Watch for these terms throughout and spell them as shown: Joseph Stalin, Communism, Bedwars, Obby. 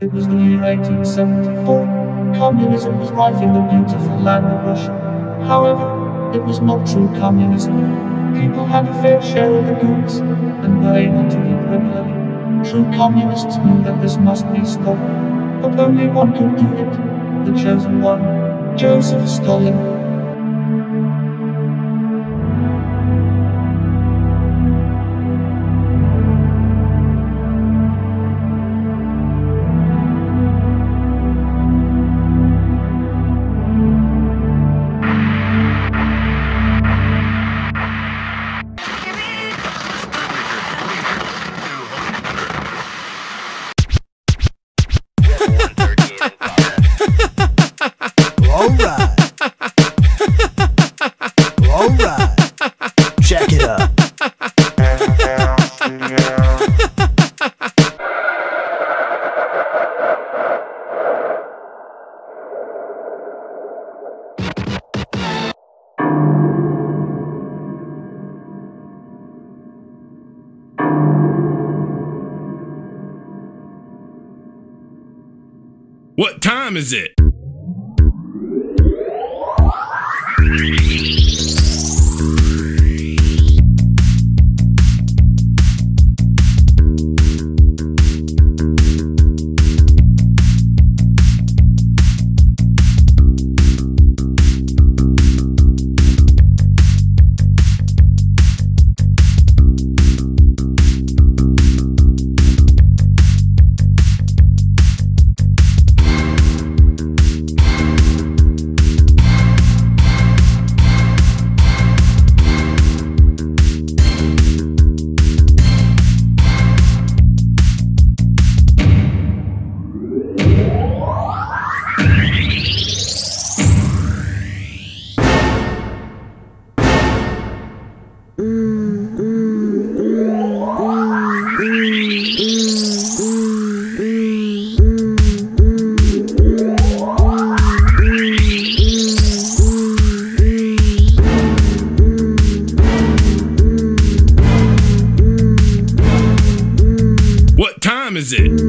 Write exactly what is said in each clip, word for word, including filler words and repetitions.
It was the year eighteen seventy-four. Communism was rife in the beautiful land of Russia. However, it was not true communism. People had a fair share of the goods, and were able to eat regularly. True communists knew that this must be stopped, but only one could do it, the chosen one, Joseph Stalin. What time is it? Is it?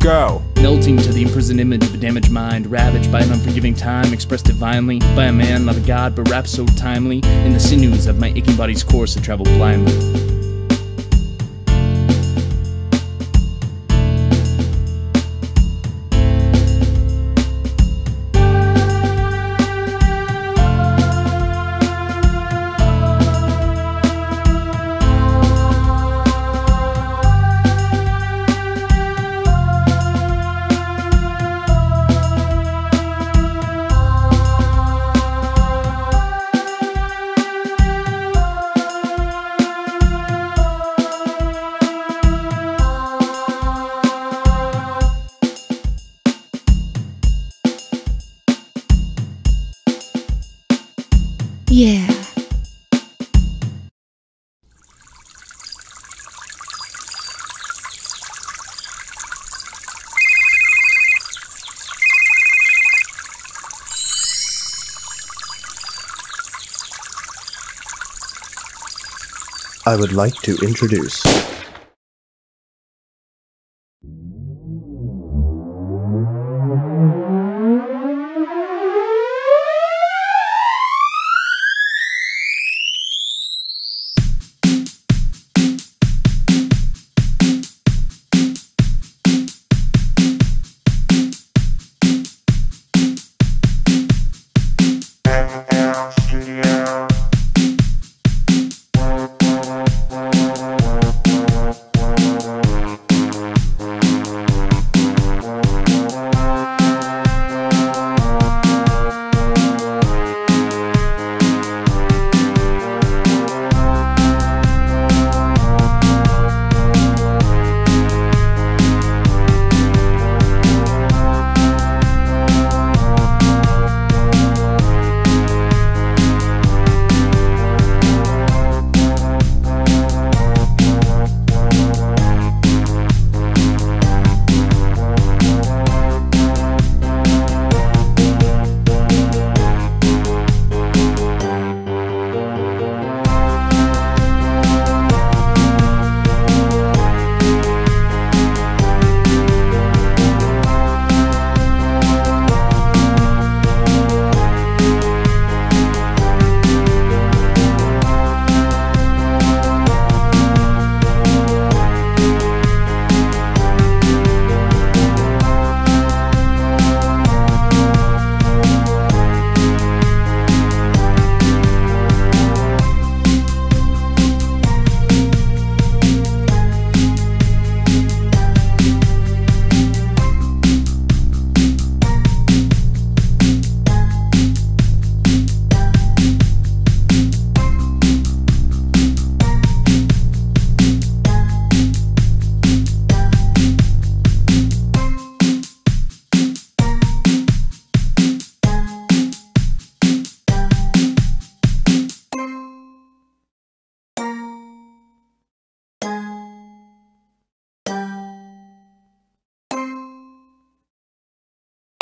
Go. Melting to the imprisoned image of a damaged mind, ravaged by an unforgiving time, expressed divinely by a man, not a god, but wrapped so timely in the sinews of my aching body's course to travel blindly. I would like to introduce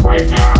right now.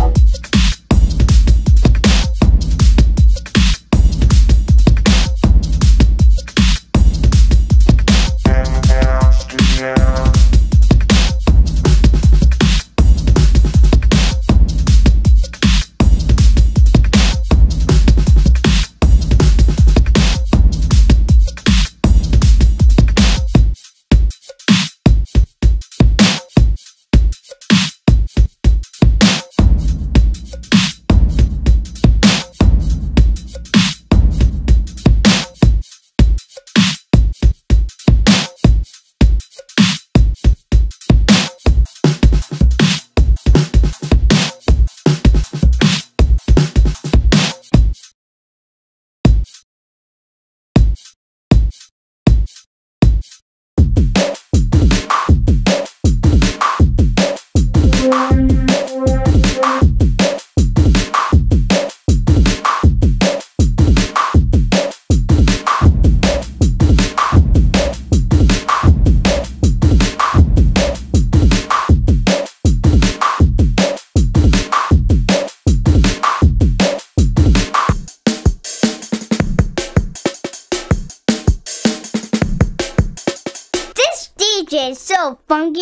D J is so funky.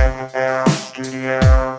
M L Studio.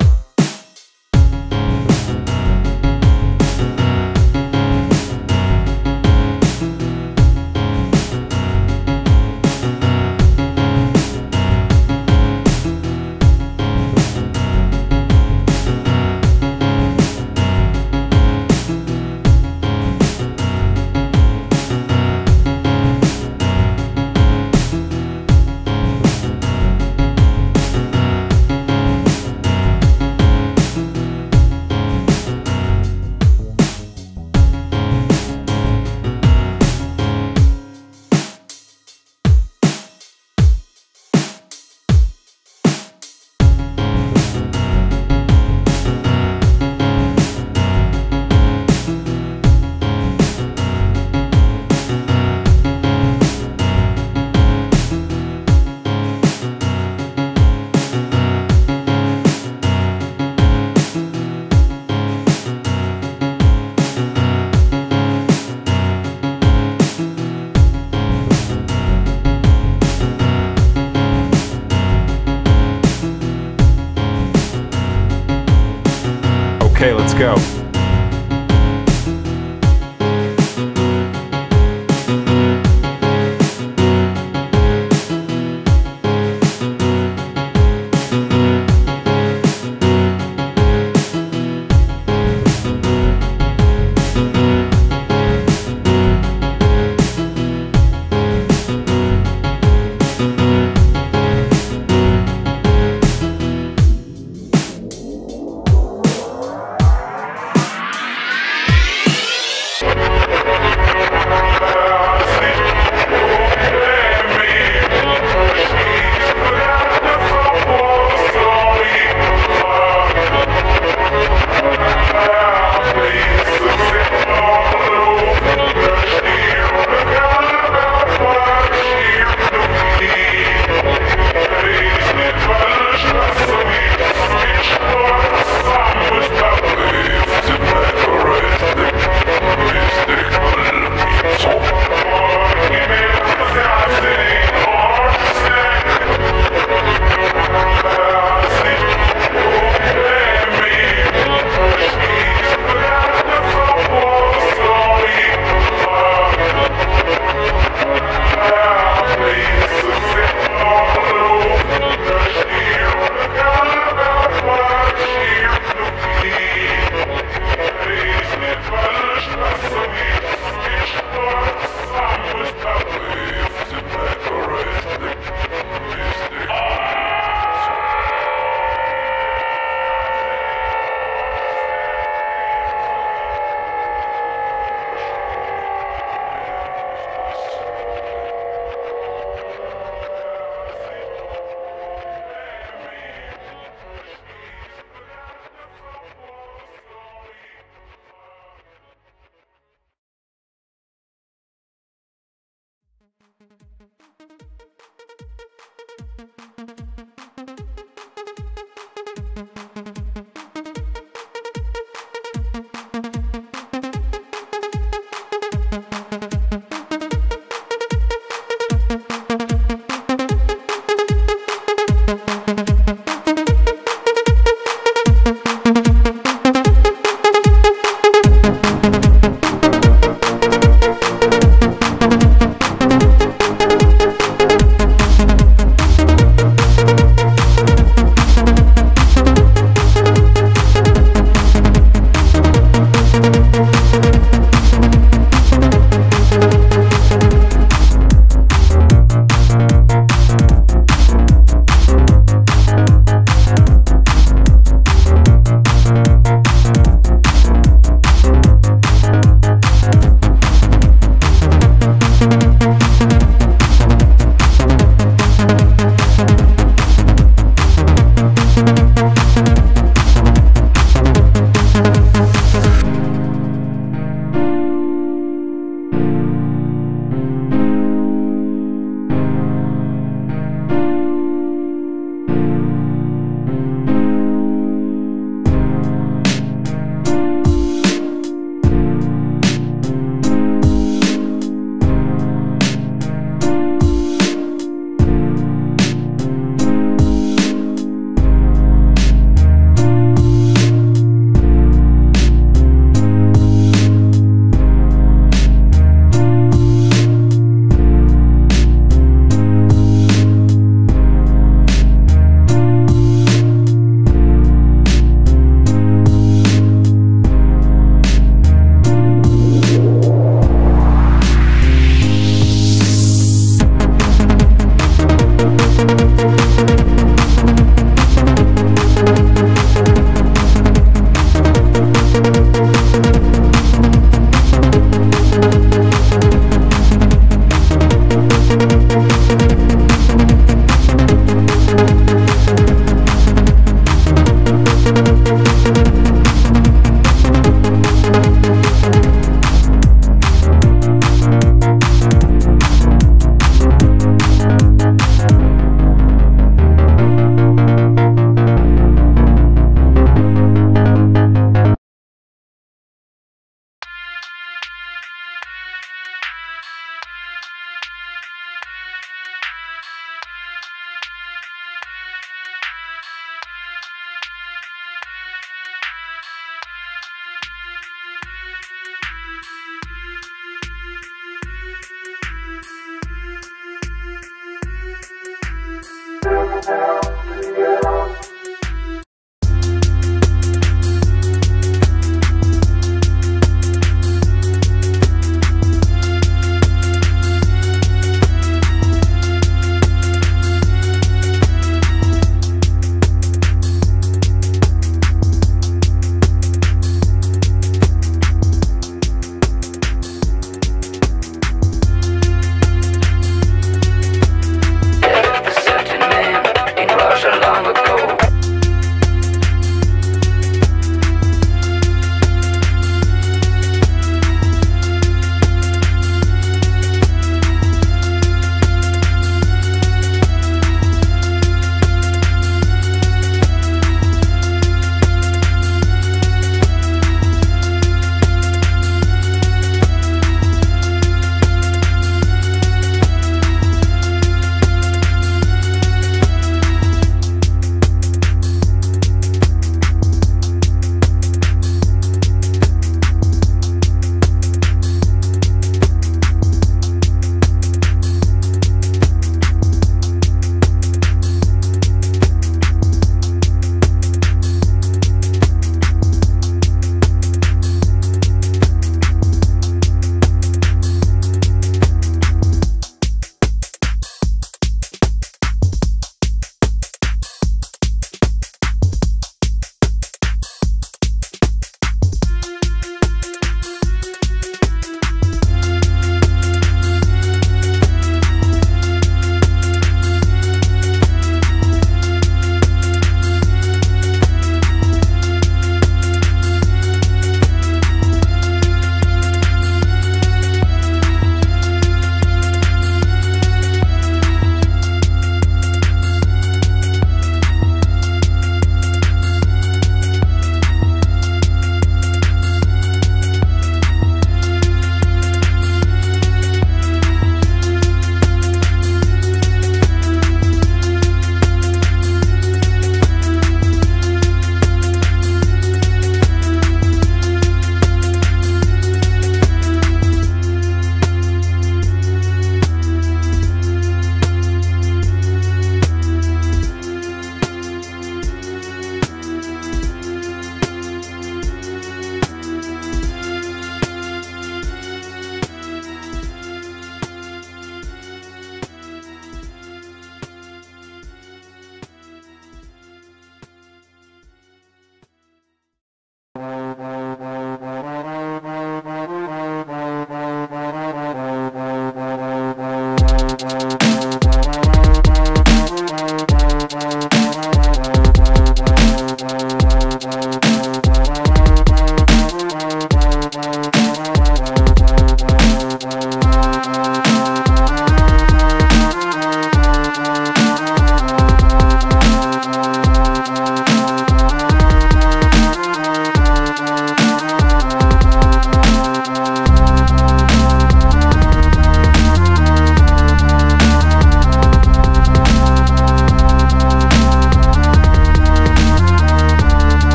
Okay, let's go.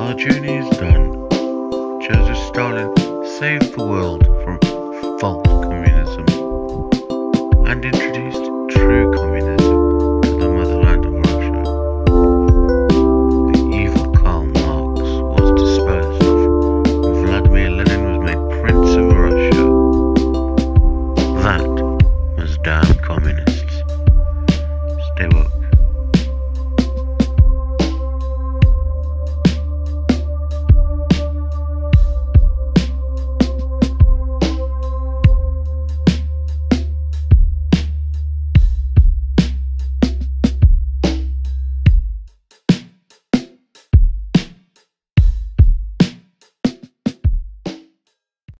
Our journey is done. Joseph Stalin saved the world from fault communism and introduced